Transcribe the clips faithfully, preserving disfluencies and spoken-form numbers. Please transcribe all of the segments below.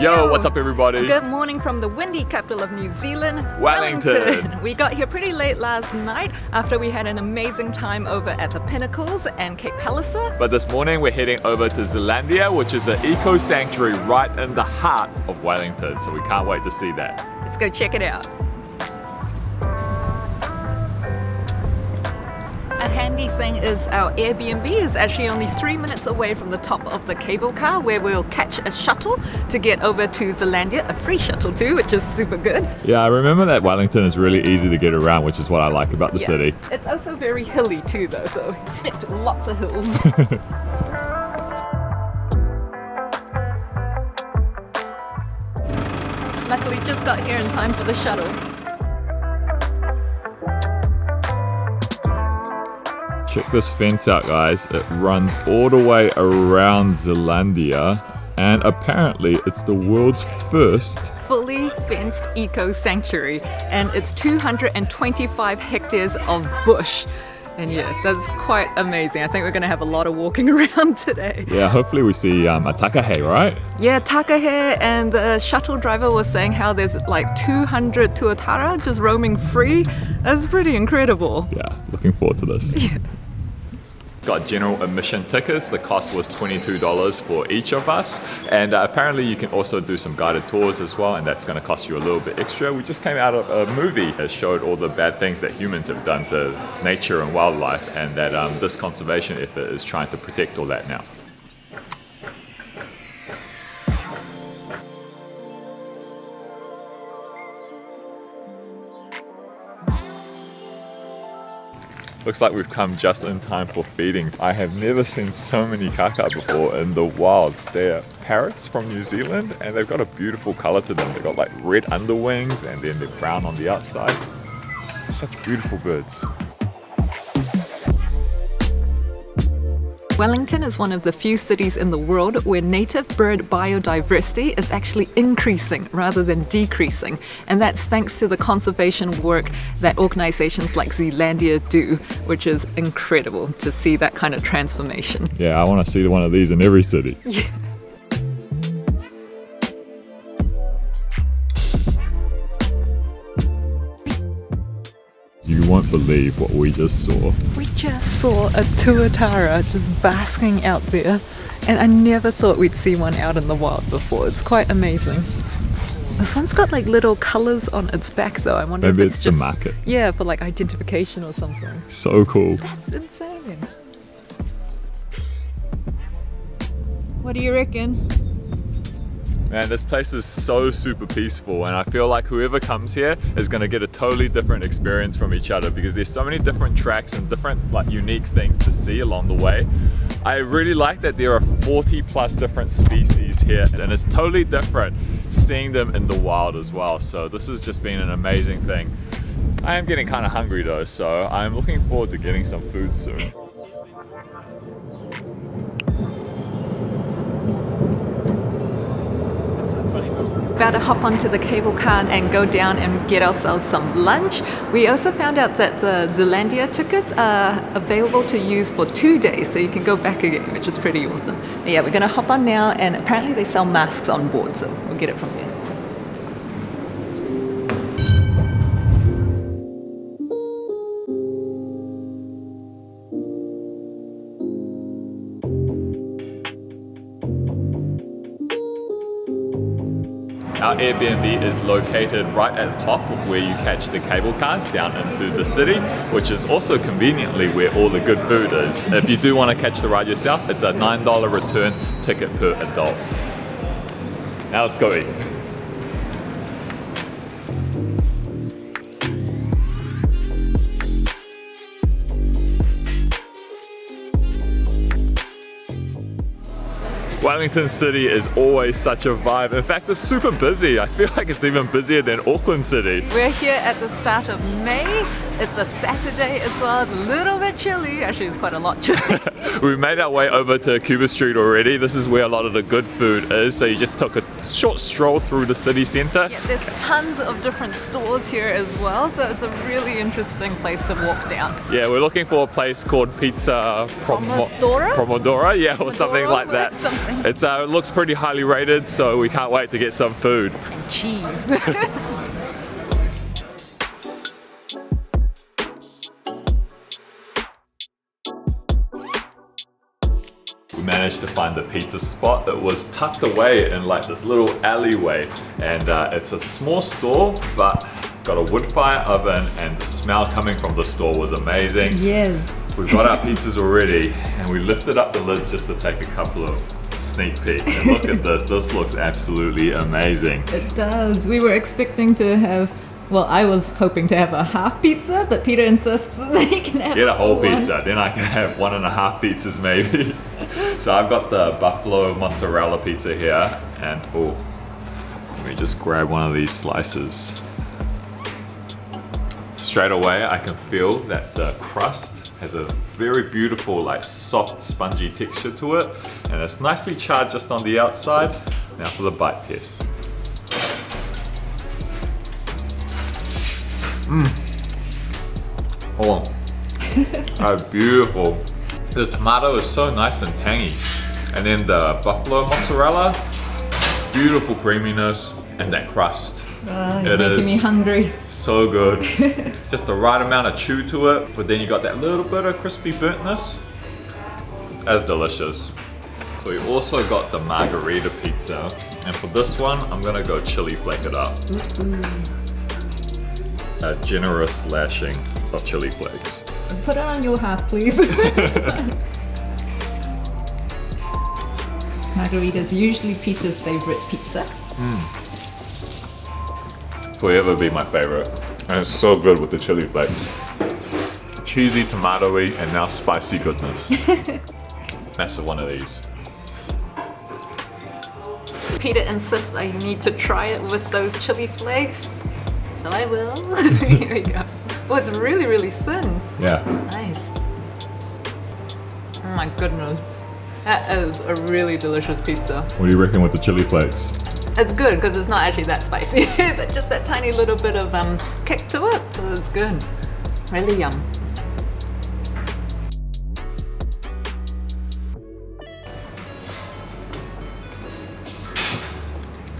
Yo, what's up everybody? Good morning from the windy capital of New Zealand, Wellington. Wellington. We got here pretty late last night after we had an amazing time over at the Pinnacles and Cape Palliser. But this morning we're heading over to Zealandia, which is an eco-sanctuary right in the heart of Wellington. So we can't wait to see that. Let's go check it out. A handy thing is our Airbnb is actually only three minutes away from the top of the cable car where we'll catch a shuttle to get over to Zealandia, a free shuttle too, which is super good. Yeah, I remember that Wellington is really easy to get around, which is what I like about the yeah. city. It's also very hilly too though, so expect lots of hills. Luckily just got here in time for the shuttle. Check this fence out, guys. It runs all the way around Zealandia, and apparently it's the world's first fully fenced eco-sanctuary, and it's two hundred twenty-five hectares of bush. And yeah, that's quite amazing. I think we're going to have a lot of walking around today. Yeah, hopefully we see um, a takahe, right? Yeah, takahe, and the shuttle driver was saying how there's like two hundred tuatara just roaming free. That's pretty incredible. Yeah, looking forward to this. Yeah. Got general admission tickets. The cost was twenty-two dollars for each of us, and uh, apparently you can also do some guided tours as well, and that's going to cost you a little bit extra. We just came out of a movie that showed all the bad things that humans have done to nature and wildlife, and that um, this conservation effort is trying to protect all that now. Looks like we've come just in time for feeding. I have never seen so many kaka before in the wild. They are parrots from New Zealand, and they've got a beautiful color to them. They've got like red underwings, and then they're brown on the outside. Such beautiful birds. Wellington is one of the few cities in the world where native bird biodiversity is actually increasing rather than decreasing, and that's thanks to the conservation work that organisations like Zealandia do, which is incredible to see that kind of transformation. Yeah, I want to see one of these in every city. Yeah. You won't believe what we just saw. We just saw a tuatara just basking out there, and I never thought we'd see one out in the wild before. It's quite amazing. This one's got like little colours on its back though. I wonder Maybe if it's, it's just, the market. Yeah, for like identification or something. So cool. That's insane. What do you reckon? Man, this place is so super peaceful, and I feel like whoever comes here is going to get a totally different experience from each other, because there's so many different tracks and different like unique things to see along the way. I really like that there are forty plus different species here, and it's totally different seeing them in the wild as well. So this has just been an amazing thing. I am getting kind of hungry though, so I'm looking forward to getting some food soon. About to hop onto the cable car and go down and get ourselves some lunch. We also found out that the Zealandia tickets are available to use for two days, so you can go back again, which is pretty awesome. But yeah, we're going to hop on now, and apparently they sell masks on board, so we'll get it from there. Our Airbnb is located right at the top of where you catch the cable cars down into the city, which is also conveniently where all the good food is. If you do want to catch the ride yourself, it's a nine dollar return ticket per adult. Now let's go eat. Wellington City is always such a vibe. In fact, it's super busy. I feel like it's even busier than Auckland City. We're here at the start of May. It's a Saturday as well. It's a little bit chilly. Actually, it's quite a lot chilly. We made our way over to Cuba Street already. This is where a lot of the good food is. So you just took a short stroll through the city centre. Yeah, there's tons of different stores here as well. So it's a really interesting place to walk down. Yeah, we're looking for a place called Pizza Pomodoro? Pomodoro, yeah, or Pomodoro, something like that. Something. It's, uh, it looks pretty highly rated, so we can't wait to get some food. And cheese. Managed to find the pizza spot. It was tucked away in like this little alleyway, and uh, it's a small store, but got a wood fire oven, and the smell coming from the store was amazing. Yes. We got our pizzas already, and we lifted up the lids just to take a couple of sneak peeks, and look at this. This looks absolutely amazing. It does. We were expecting to have, well, I was hoping to have a half pizza, but Peter insists that they can have Get a whole one. pizza, then I can have one and a half pizzas maybe. So I've got the buffalo mozzarella pizza here, and oh, let me just grab one of these slices. Straight away I can feel that the crust has a very beautiful, like, soft spongy texture to it, and it's nicely charred just on the outside. Now for the bite test. Mmm. Oh, how beautiful. The tomato is so nice and tangy. And then the buffalo mozzarella, beautiful creaminess, and that crust. Uh, it is making me hungry. So good. Just the right amount of chew to it, but then you got that little bit of crispy burntness. That's delicious. So we also got the margarita pizza. And for this one, I'm gonna go chili flake it up. Mm-mm. A generous lashing of chili flakes. Put it on your half, please. Margarita's usually Peter's favorite pizza. Mm. Forever be my favorite. And it's so good with the chili flakes. Cheesy, tomatoey, and now spicy goodness. Massive one of these. Peter insists I need to try it with those chili flakes. So I will. Here we go. Oh, it's really, really thin. Yeah. Nice. Oh my goodness. That is a really delicious pizza. What do you reckon with the chili flakes? It's good because it's not actually that spicy, but just that tiny little bit of um, kick to it. So it's good. Really yum.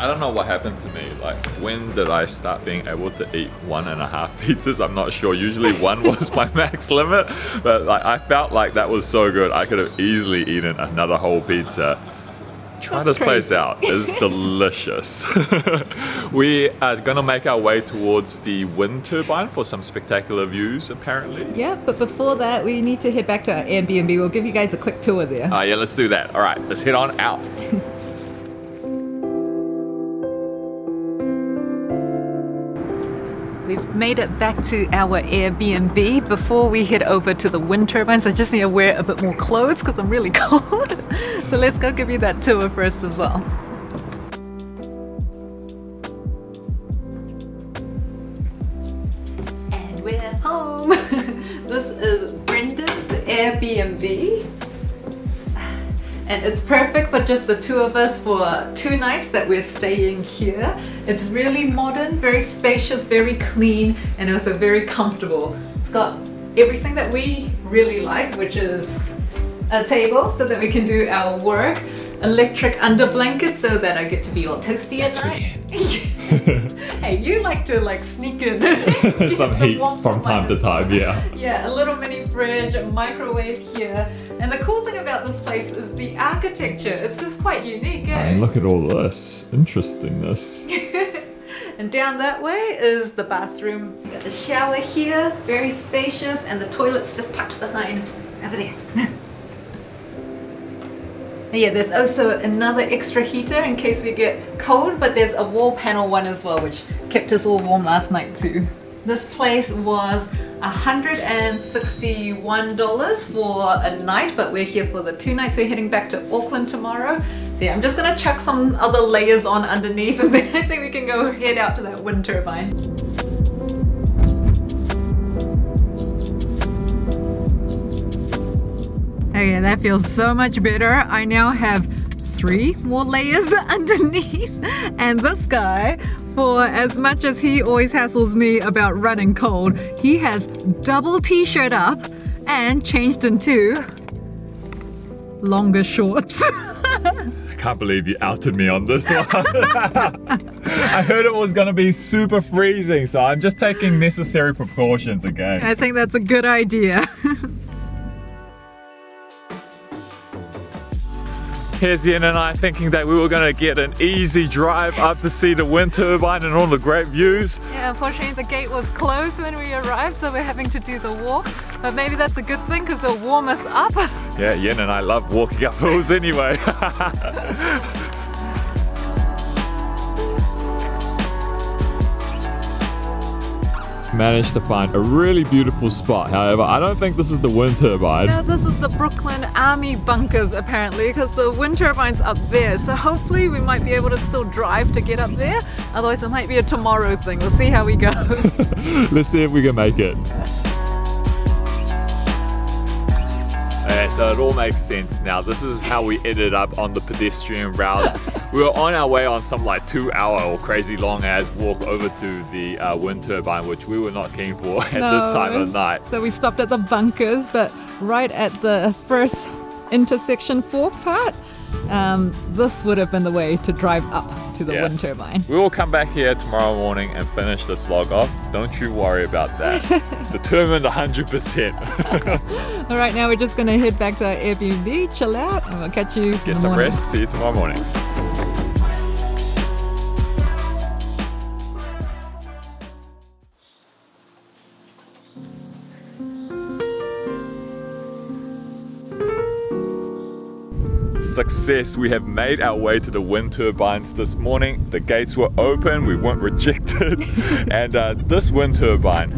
I don't know what happened to me. Like, when did I start being able to eat one and a half pizzas? I'm not sure. Usually one was my max limit, but like, I felt like that was so good. I could have easily eaten another whole pizza. Try That's this crazy. place out. It's delicious. We are gonna make our way towards the wind turbine for some spectacular views, apparently. Yeah, but before that, we need to head back to our Airbnb. We'll give you guys a quick tour there. Oh, uh, yeah, let's do that. All right, let's head on out. We've made it back to our Airbnb. Before we head over to the wind turbines, I just need to wear a bit more clothes because I'm really cold. So let's go give you that tour first as well. And we're home. This is Brendan's Airbnb. And it's perfect for just the two of us for two nights that we're staying here. It's really modern, very spacious, very clean, and also very comfortable. It's got everything that we really like, which is a table so that we can do our work, electric under blanket so that I get to be all toasty at night. Hey, you like to like sneak in some heat from time to time, yeah. Yeah, a little mini fridge, a microwave here. And the cool thing about this place is the architecture. It's just quite unique, eh? And look at all this interestingness. And down that way is the bathroom. We've got the shower here, very spacious, and the toilet's just tucked behind over there. Yeah, there's also another extra heater in case we get cold, but there's a wall panel one as well, which kept us all warm last night too. This place was one hundred sixty-one dollars for a night, but we're here for the two nights. We're heading back to Auckland tomorrow, So yeah, I'm just gonna chuck some other layers on underneath and then I think we can go head out to that wind turbine. Okay, that feels so much better. I now have three more layers underneath, and this guy, for as much as he always hassles me about running cold, he has double t-shirt up and changed into longer shorts. I can't believe you outed me on this one. I heard it was gonna be super freezing, so I'm just taking necessary precautions, okay? I think that's a good idea. Here's Yen and I thinking that we were going to get an easy drive up to see the wind turbine and all the great views. Yeah, unfortunately the gate was closed when we arrived, so we're having to do the walk. But maybe that's a good thing because it'll warm us up. Yeah, Yen and I love walking up hills anyway. Managed to find a really beautiful spot. However, I don't think this is the wind turbine. No, this is the Brooklyn Army Bunkers apparently, because the wind turbine's up there. So hopefully we might be able to still drive to get up there. Otherwise it might be a tomorrow thing. We'll see how we go. Let's see if we can make it. Okay, so it all makes sense now. This is how we ended up on the pedestrian route. We were on our way on some like two hour or crazy long ass walk over to the uh, wind turbine, which we were not keen for at no. this time of night. So we stopped at the bunkers, but right at the first intersection fork part, um, this would have been the way to drive up to the yeah. wind turbine. We will come back here tomorrow morning and finish this vlog off. Don't you worry about that. Determined one hundred percent. All right, now we're just gonna head back to our Airbnb, chill out, and we'll catch you. Get some morning. rest, see you tomorrow morning. Success, we have made our way to the wind turbines this morning. The gates were open, we weren't rejected. And uh, this wind turbine,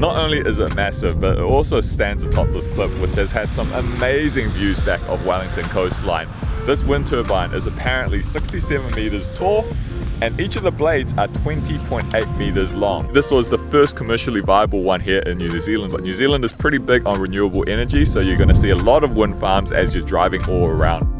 not only is it massive, but it also stands atop this cliff, which has had some amazing views back of Wellington coastline. This wind turbine is apparently sixty-seven meters tall, and each of the blades are twenty point eight meters long. This was the first commercially viable one here in New Zealand, but New Zealand is pretty big on renewable energy, so you're gonna see a lot of wind farms as you're driving all around.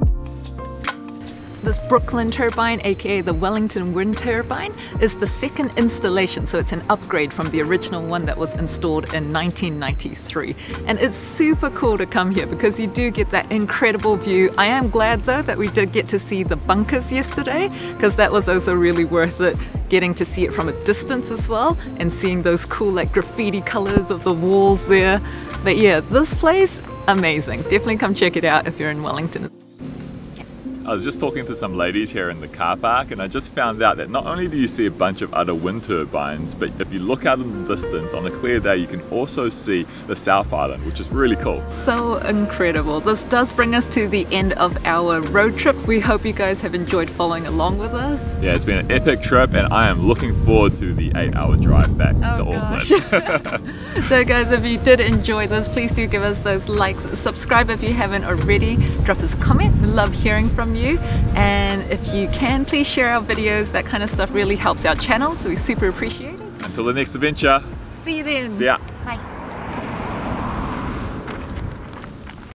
This Brooklyn turbine, aka the Wellington Wind Turbine, is the second installation, so it's an upgrade from the original one that was installed in nineteen ninety-three. And it's super cool to come here because you do get that incredible view. I am glad though that we did get to see the bunkers yesterday, because that was also really worth it, getting to see it from a distance as well and seeing those cool like graffiti colors of the walls there. But yeah, this place, amazing. Definitely come check it out if you're in Wellington. I was just talking to some ladies here in the car park, and I just found out that not only do you see a bunch of other wind turbines, but if you look out in the distance on a clear day, you can also see the South Island, which is really cool. So incredible. This does bring us to the end of our road trip. We hope you guys have enjoyed following along with us. Yeah, it's been an epic trip, and I am looking forward to the eight hour drive back oh to gosh. Auckland. So guys, if you did enjoy this, please do give us those likes, subscribe if you haven't already, drop us a comment, we love hearing from you. You and if you can, please share our videos. That kind of stuff really helps our channel, so we super appreciate it. Until the next adventure, see you then. See ya.